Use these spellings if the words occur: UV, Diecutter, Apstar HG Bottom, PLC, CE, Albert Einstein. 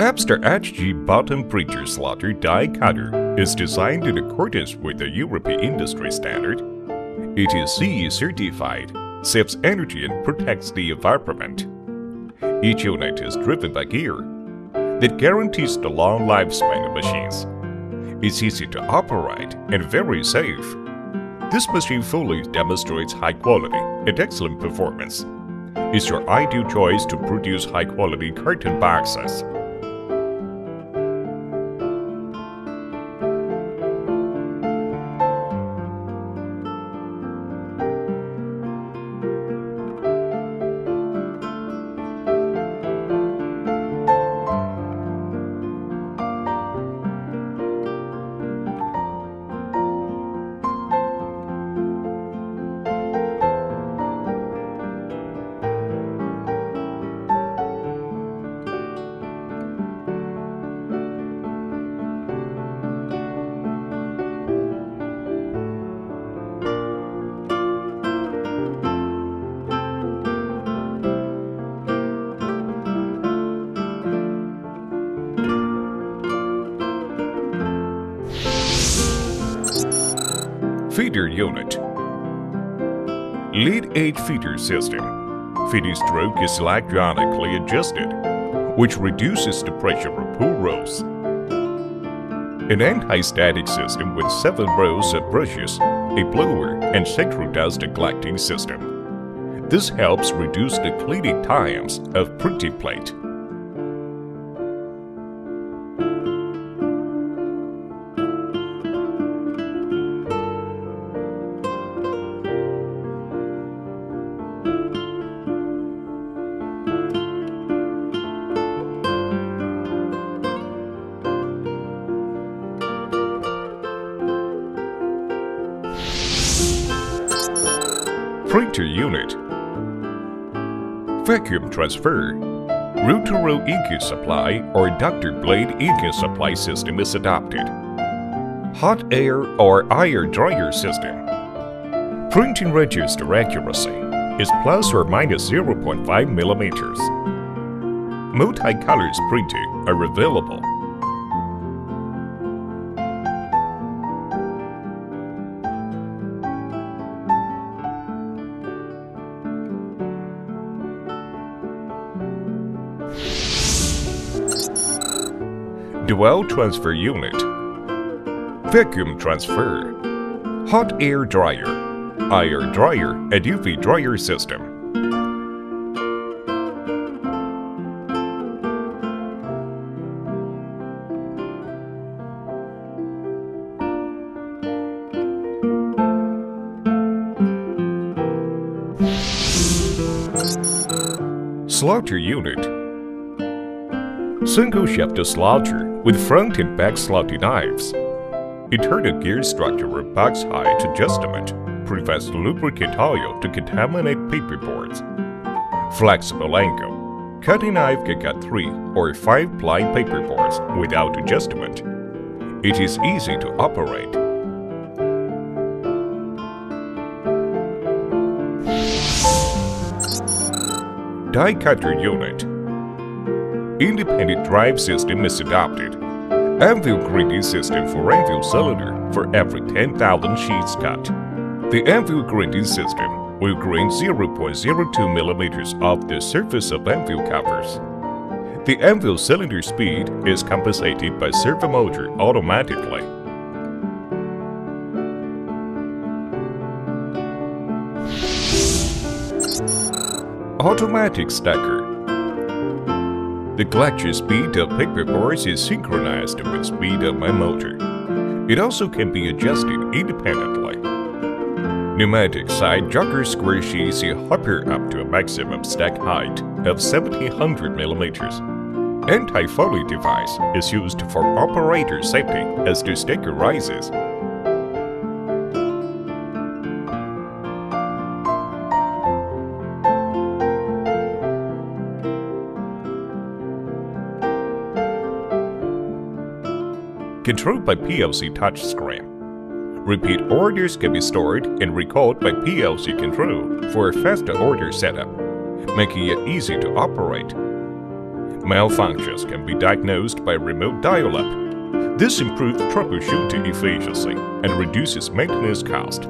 Apstar HG Bottom Preacher Slaughter Die Cutter is designed in accordance with the European industry standard. It is CE certified, saves energy and protects the environment. Each unit is driven by gear that guarantees the long lifespan of machines. It's easy to operate and very safe. This machine fully demonstrates high quality and excellent performance. It's your ideal choice to produce high-quality curtain boxes. Feeder unit. Lead 8 feeder system. Feeding stroke is electronically adjusted, which reduces the pressure of pull rows. An anti-static system with 7 rows of brushes, a blower, and central dust collecting system. This helps reduce the cleaning times of printing plate. Printer unit. Vacuum transfer. Row-to-row inking supply or doctor blade inking supply system is adopted. Hot air or iron dryer system. Printing register accuracy is plus or minus 0.5 millimeters. Multicolors printing are available. Dual transfer unit. Vacuum transfer. Hot air dryer, iron dryer, and UV dryer system. Slaughter unit. Single shaft slaughter with front and back slotted knives. Internal gear structure with box height adjustment prevents lubricant oil to contaminate paperboards. Flexible angle. Cutting knife can cut 3- or 5-ply paperboards without adjustment. It is easy to operate. Die cutter unit. Independent drive system is adopted. Anvil grinding system for anvil cylinder for every 10,000 sheets cut. The anvil grinding system will grind 0.02 millimeters off the surface of anvil covers. The anvil cylinder speed is compensated by servo motor automatically. Automatic stacker. The collection speed of paperboards is synchronized with the speed of my motor. It also can be adjusted independently. Pneumatic side jogger square sheets a hopper up to a maximum stack height of 1700 mm. Anti-foley device is used for operator safety as the stacker rises. Controlled by PLC touchscreen. Repeat orders can be stored and recalled by PLC control for a faster order setup, making it easy to operate. Malfunctions can be diagnosed by remote dial-up. This improves troubleshooting efficiency and reduces maintenance cost.